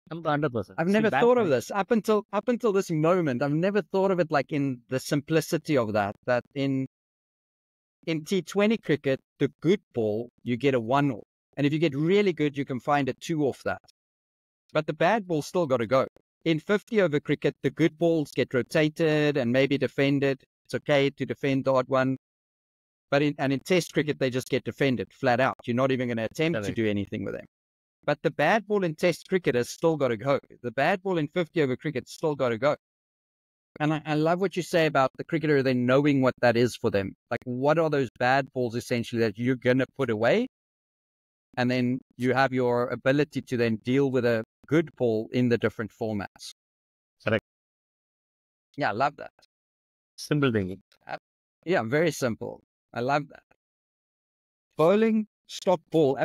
one hundred percent. I've never See, thought of this up until up until this moment. I've never thought of it like in the simplicity of that. That in in T twenty cricket, the good ball you get a one off, and if you get really good, you can find a two off that. But the bad ball still got to go. In fifty over cricket, the good balls get rotated and maybe defended. It's okay to defend the odd one. But in, and in test cricket, they just get defended flat out. You're not even going to attempt Definitely. to do anything with them. But the bad ball in test cricket has still got to go. The bad ball in fifty over cricket has still got to go. And I, I love what you say about the cricketer then knowing what that is for them. Like, what are those bad balls essentially that you're going to put away? And then you have your ability to then deal with a good ball in the different formats. Correct. Yeah, I love that. Simple thing. Yeah, very simple. I love that. Bowling, stop ball.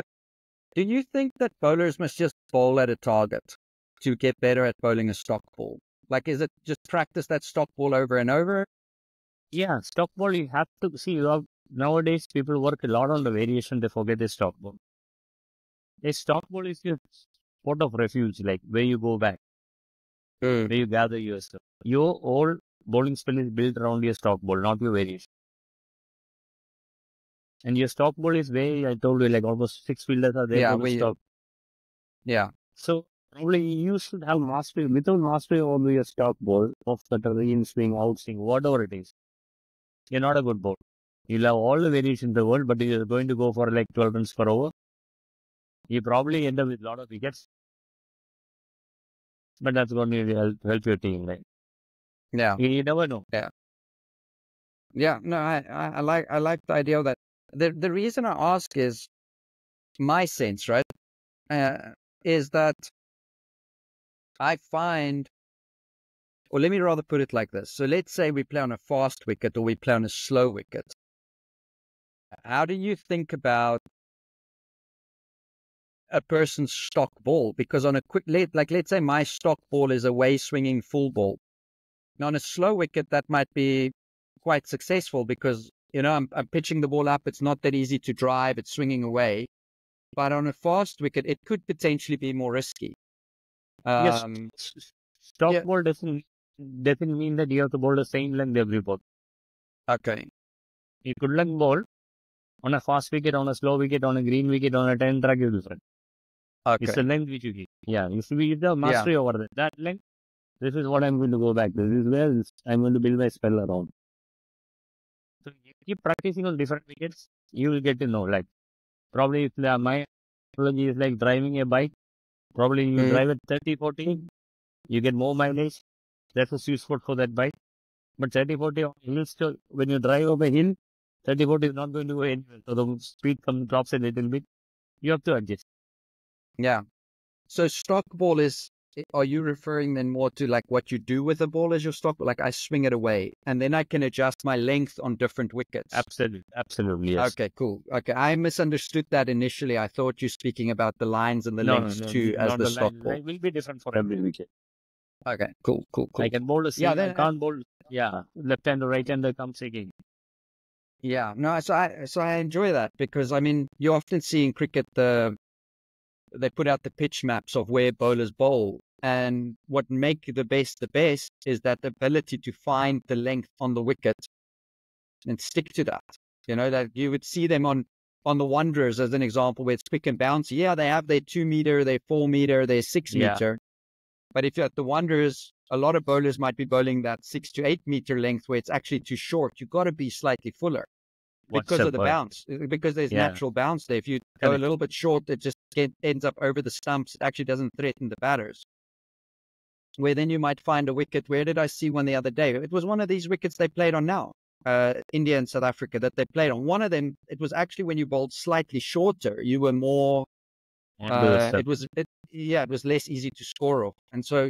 Do you think that bowlers must just bowl at a target to get better at bowling a stock ball? Like, is it just practice that stock ball over and over? Yeah, stock ball, you have to see. You have, nowadays, people work a lot on the variation. They forget the stock ball. A stock ball is your spot of refuge, like where you go back, mm. where you gather yourself. Your whole bowling spell is built around your stock ball, not your variation. And your stop ball is where I told you, like almost six fielders are there yeah, for the we, stop. Yeah. So probably you should have mastery, without mastery over your stop ball, off cutter, in swing, out swing, whatever it is. You're not a good bowler. You'll have all the variation in the world, but you're going to go for like twelve runs per over. You probably end up with a lot of wickets. But that's going to help, help your team, right? Yeah. You, you never know. Yeah. Yeah. No, I, I, I like I like the idea of that. The the reason I ask is, my sense, right, uh, is that I find, or let me rather put it like this. So let's say we play on a fast wicket or we play on a slow wicket. How do you think about a person's stock ball? Because on a quick, let, like let's say my stock ball is a way swinging full ball. Now on a slow wicket, that might be quite successful because, you know, I'm, I'm pitching the ball up. It's not that easy to drive. It's swinging away. But on a fast wicket, it could potentially be more risky. Um, yes. Stop yeah. ball doesn't, doesn't mean that you have to bowl the same length every ball. Okay. You could length ball on a fast wicket, on a slow wicket, on a green wicket, on a ten track is different. Okay. It's the length which you get. Yeah. You should be the mastery yeah. over that. That length, this is what I'm going to go back to. This is where I'm going to build my spell around. Keep practicing on different wickets, you will get to know. Like, probably if uh, my analogy is like driving a bike, probably you mm. drive at thirty, forty, you get more mileage. That's a sweet spot for that bike. But thirty forty on hills, when you drive over a hill, thirty forty is not going to go anywhere. So the speed comes, drops a little bit. You have to adjust. Yeah. So stock ball is, are you referring then more to like what you do with the ball as your stock? Like I swing it away and then I can adjust my length on different wickets. Absolutely. Absolutely. Yes. Okay, cool. Okay. I misunderstood that initially. I thought you're speaking about the lines and the no, lengths no, too no, as the, the stock line, ball. It will be different for every wicket. Okay, cool, cool, cool. I can bowl a seam, yeah, then, I can't bowl. Yeah, left hander, right hander comes again. Yeah, no, so I so I enjoy that because I mean you often see in cricket the they put out the pitch maps of where bowlers bowl, and what make the best the best is that ability to find the length on the wicket and stick to that. You know that you would see them on on the Wanderers as an example where it's quick and bouncy. Yeah, they have their two meter, their four meter, their six yeah. meter. But if you're at the Wanderers, a lot of bowlers might be bowling that six to eight meter length where it's actually too short. You've got to be slightly fuller because of the bounce, because there's yeah. natural bounce there. If you go a little bit short, it just get, ends up over the stumps. It actually doesn't threaten the batters. Where then you might find a wicket. Where did I see one the other day? It was one of these wickets they played on now, uh, India and South Africa, that they played on. One of them, it was actually when you bowled slightly shorter, you were more... Uh, it was it, yeah, it was less easy to score off, and so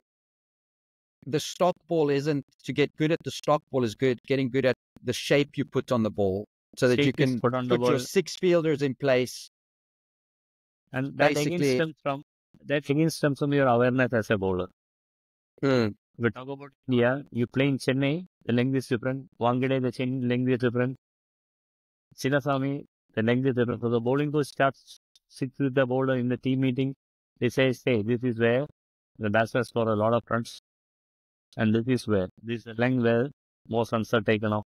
the stock ball isn't to get good at the stock ball is good getting good at the shape you put on the ball, so that shape you can put, on put your six fielders in place. And that basically again stems from that again stems from your awareness as a bowler. Mm. If we talk about India, you play in Chennai, the length is different. Wangade, the Chennai length is different. Chinnaswamy, the length is different. So the bowling goes starts. Sits with the bowler in the team meeting, they say, hey, this is where the batsman score a lot of runs, and this is where, this is the length where most runs are taken off.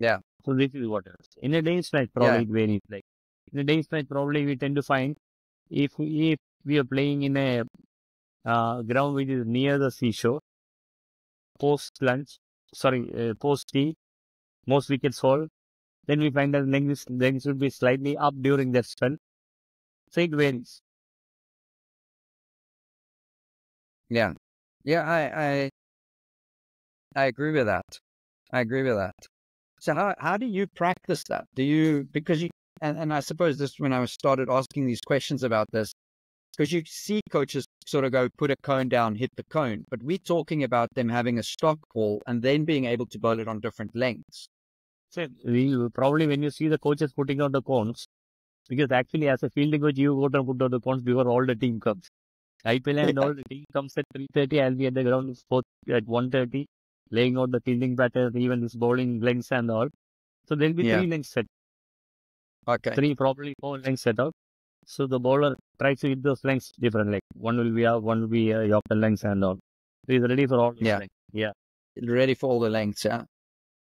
Yeah. So this is what it is. In a day's match, probably yeah. it varies. Like, in a day's match, probably we tend to find, if, if we are playing in a uh, ground which is near the seashore, post-lunch, sorry, uh, post-tea, most wickets fall, then we find that length, is, length should be slightly up during that spell. So it varies. Yeah. Yeah, I, I I agree with that. I agree with that. So how how do you practice that? Do you because you and, and I suppose this when I started asking these questions about this, because you see coaches sort of go put a cone down, hit the cone, but we're talking about them having a stock ball and then being able to bowl it on different lengths. So you, probably when you see the coaches putting out the cones, because actually, as a fielding coach, you go to put out the cones before all the team comes. I P L and all the team comes at three thirty. I'll be at the ground at one thirty, laying out the fielding batters, even this bowling lengths and all. So there'll be yeah. three lengths set. Okay. Three, probably four lengths set out. So the bowler tries to hit those lengths different. Like one will be up, one will be uh, Yorker lengths and all. So he's ready for all the yeah. lengths. Yeah. Ready for all the lengths, yeah.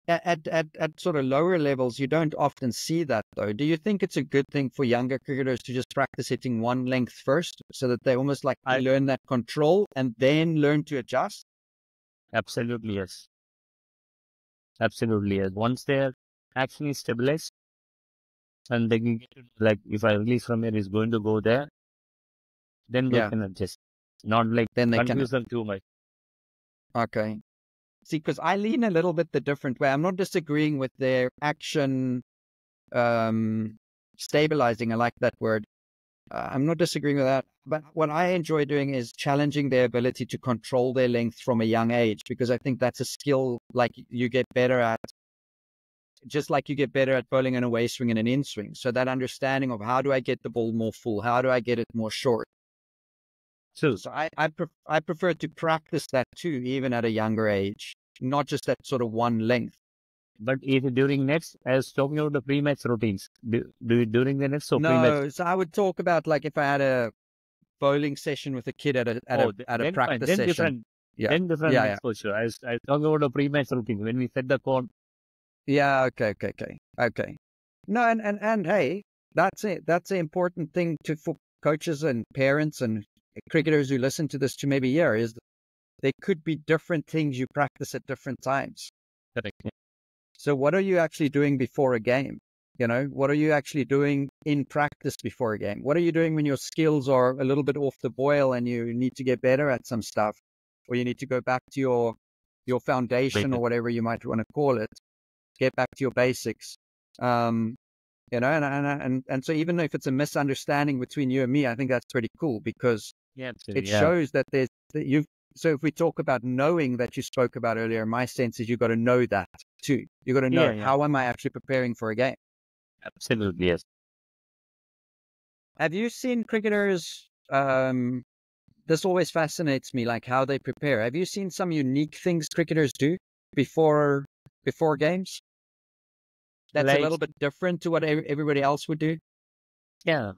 At, at at sort of lower levels, you don't often see that, though. Do you think it's a good thing for younger cricketers to just practice hitting one length first so that they almost like I, learn that control and then learn to adjust? Absolutely, yes. Absolutely, yes. Once they're actually stabilized and they can get to, like, if I release from here, it's going to go there, then they yeah. can adjust. Not like then they confuse can... them too much. Okay. See, because I lean a little bit the different way. I'm not disagreeing with their action um, stabilizing. I like that word. Uh, I'm not disagreeing with that. But what I enjoy doing is challenging their ability to control their length from a young age, because I think that's a skill like you get better at, just like you get better at bowling an away swing and an in swing. So that understanding of how do I get the ball more full? How do I get it more short? So, so I I, pref I prefer to practice that too, even at a younger age, not just that sort of one length. But if during nets, I was talking about the pre-match routines. Do, do during the nets or no, pre-match? No, so I would talk about like if I had a bowling session with a kid at a at oh, a, at a practice then session. Different, yeah. Then different yeah, yeah. for sure. I was, I was talking about the pre-match routine when we set the cone. Yeah. Okay. Okay. Okay. Okay. No, and and and hey, that's it. That's an important thing to for coaches and parents and cricketers who listen to this to maybe hear is there could be different things you practice at different times. Correct. So what are you actually doing before a game? You know, what are you actually doing in practice before a game? What are you doing when your skills are a little bit off the boil and you need to get better at some stuff, or you need to go back to your your foundation or whatever you might want to call it. Get back to your basics. Um, you know, and, and, and, and so even if it's a misunderstanding between you and me, I think that's pretty cool because yeah, too, it yeah. shows that there's, that you've, so if we talk about knowing that you spoke about earlier, my sense is you've got to know that too. You've got to know, yeah, yeah. how am I actually preparing for a game? Absolutely, yes. Have you seen cricketers, um, this always fascinates me, like how they prepare. Have you seen some unique things cricketers do before before games? That's Late. a little bit different to what everybody else would do? Yeah.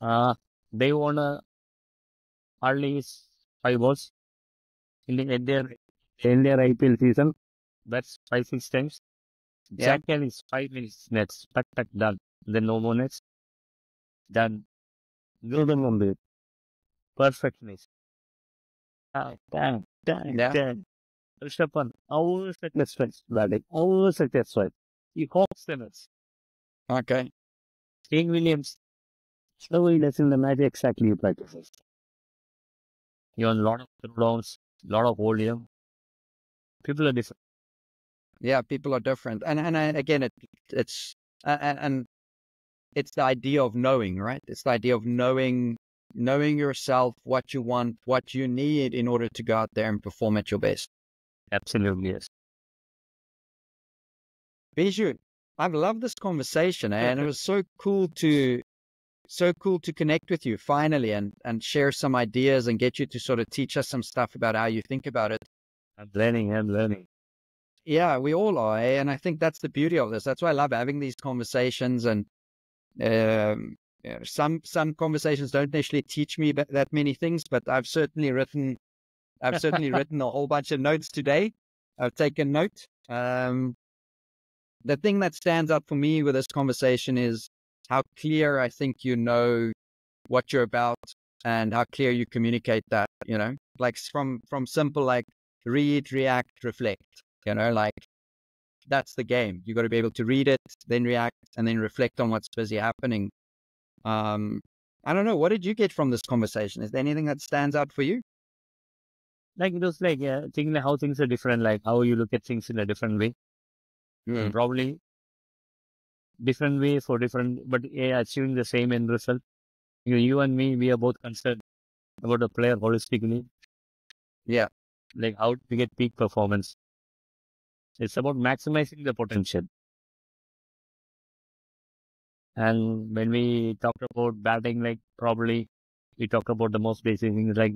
Uh, they want to hardly five balls in, the, in, their, in their I P L season. That's five, six times. Yeah. Jack Kallis, five minutes next. Pat, pat, done. Then no more next. Done. Golden on the perfectness. Done, done, done, done. Rishabh Pant, always at the strength. Always at the strength. He hops the nuts. Okay. Kane Williams, slowly doesn't matter exactly you practices. You have a lot of rounds, a lot of volume. People are different. Yeah, people are different. And and, and again, it it's, uh, and, and it's the idea of knowing, right? It's the idea of knowing, knowing yourself, what you want, what you need in order to go out there and perform at your best. Absolutely, yes. Biju, I've loved this conversation, eh? And it was so cool to, so cool to connect with you finally and, and share some ideas and get you to sort of teach us some stuff about how you think about it. I'm learning, I'm learning. Yeah, we all are, eh? And I think that's the beauty of this. That's why I love having these conversations. And um, you know, some some conversations don't necessarily teach me that many things, but I've certainly written, I've certainly written a whole bunch of notes today. I've taken note. Um, the thing that stands out for me with this conversation is how clear I think you know what you're about and how clear you communicate that. You know, like from from simple like read, react, reflect. You know, like that's the game. You got to be able to read it, then react, and then reflect on what's busy happening. Um, I don't know. What did you get from this conversation? Is there anything that stands out for you? Like those, like yeah, thinking how things are different, like how you look at things in a different way. Mm. Probably different way for different, but yeah, achieving the same end result. You, you and me, we are both concerned about a player holistically. Yeah, like how to get peak performance. It's about maximizing the potential. And when we talked about batting, like probably we talk about the most basic things. Like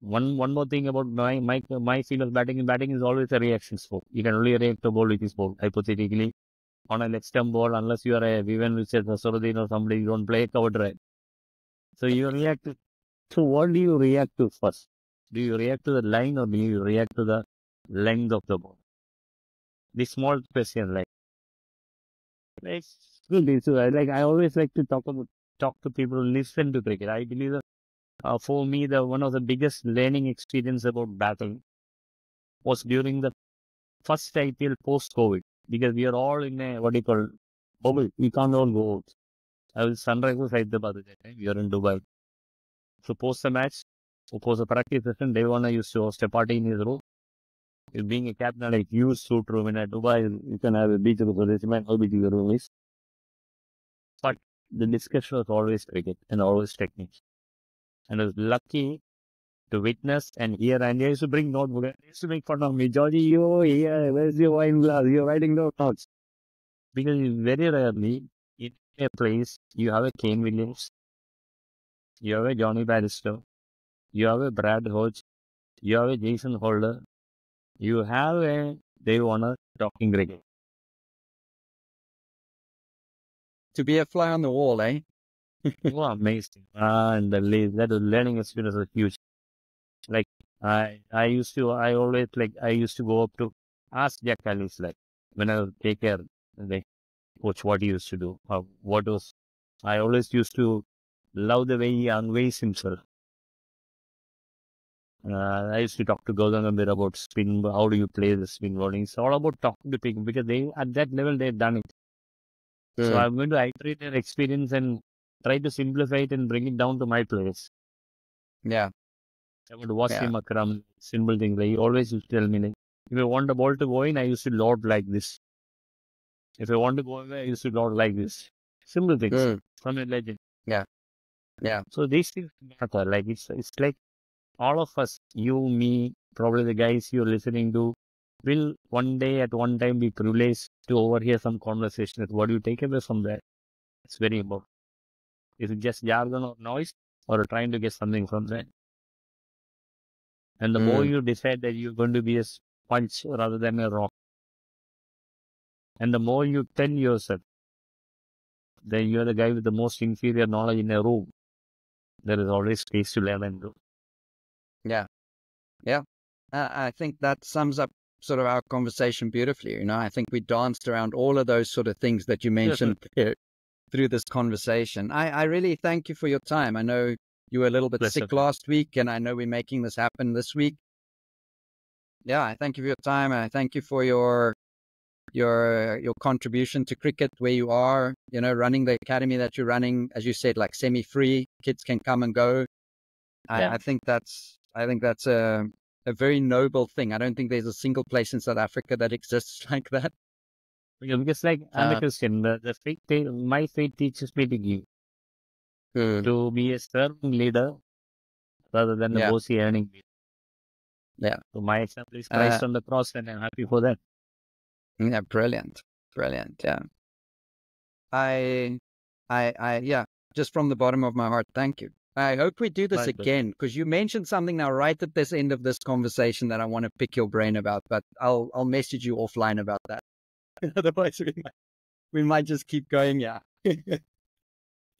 one one more thing about my my my field of batting. Batting is always a reaction sport. You can only react to a ball with this ball, hypothetically. On a leg stump ball, unless you are a Vivian Richards or Sorudin or somebody, you don't play cover drive. So you react to, so what do you react to first? Do you react to the line or do you react to the length of the ball? The small question, like, it's good. So, like, I always like to talk about, talk to people, listen to cricket. I believe that, uh, for me, the one of the biggest learning experience about batting was during the first I P L post-COVID, because we are all in a, what do you call, bubble. We can't all go out. I was Sunrisers Hyderabad at that time. We are in Dubai. So, post the match, so post the practice session, Devona used to host a party in his room. Being a captain, like huge suit room in Dubai, you can have a beach because man, how big your room is. But the discussion was always cricket and always technique. And I was lucky to witness and hear. And I used to bring notebook. I used to make fun of me, Georgie. You here? Where's your wine glass? You're writing down notes. Because very rarely in a place you have a Kane Williams, you have a Johnny Ballister, you have a Brad Hodge, you have a Jason Holder. You have a Devona talking cricket. To be a fly on the wall, eh? You are amazing. Ah, and the that learning experience was huge. Like, I I used to, I always, like, I used to go up to ask Jacques Kallis, like, when I would take care, like, coach, what he used to do, or what was, I always used to love the way he unweighs himself. Uh, I used to talk to Gautam a bit about spin, how do you play the spin bowling. It's all about talking to people because they, at that level, they've done it. Yeah. So I'm going to iterate their experience and try to simplify it and bring it down to my players. Yeah. I would watch yeah. him Akram, simple thing. Like, he always used to tell me, like, if I want the ball to go in, I used to load like this. If I want to go away, I used to load like this. Simple things mm. from a legend. Yeah. Yeah. So these things matter. Like, it's, it's like all of us, you, me, probably the guys you're listening to, will one day at one time be privileged to overhear some conversation. What do you take away from that? It's very important. Is it just jargon or noise, or trying to get something from that? And the mm. more you decide that you're going to be a sponge rather than a rock, and the more you tell yourself, then you're the guy with the most inferior knowledge in a room. There is always space to learn and grow. Yeah. Yeah. Uh, I think that sums up sort of our conversation beautifully. You know, I think we danced around all of those sort of things that you mentioned yes, through this conversation. I, I really thank you for your time. I know you were a little bit Pleasure. sick last week, and I know we're making this happen this week. Yeah. I thank you for your time. I thank you for your your your contribution to cricket, where you are, you know, running the academy that you're running, as you said, like semi-free, kids can come and go. Yeah. I, I think that's I think that's a, a very noble thing. I don't think there's a single place in South Africa that exists like that. Yeah, because like I'm uh, a Christian, the, the faith, my faith teaches me to give, hmm. to be a serving leader rather than a yeah. bossy earning leader. Yeah. So my example is Christ uh, on the cross, and I'm happy for that. Yeah, brilliant, brilliant. Yeah, I, I, I, yeah. Just from the bottom of my heart, thank you. I hope we do this right, again, because you mentioned something now right at this end of this conversation that I want to pick your brain about. But I'll I'll message you offline about that. Otherwise, we might, we might just keep going. Yeah.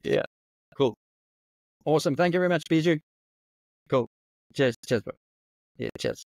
Yeah. Cool. Awesome. Thank you very much, Biju. Cool. Cheers. Cheers, bro. Yeah. Cheers.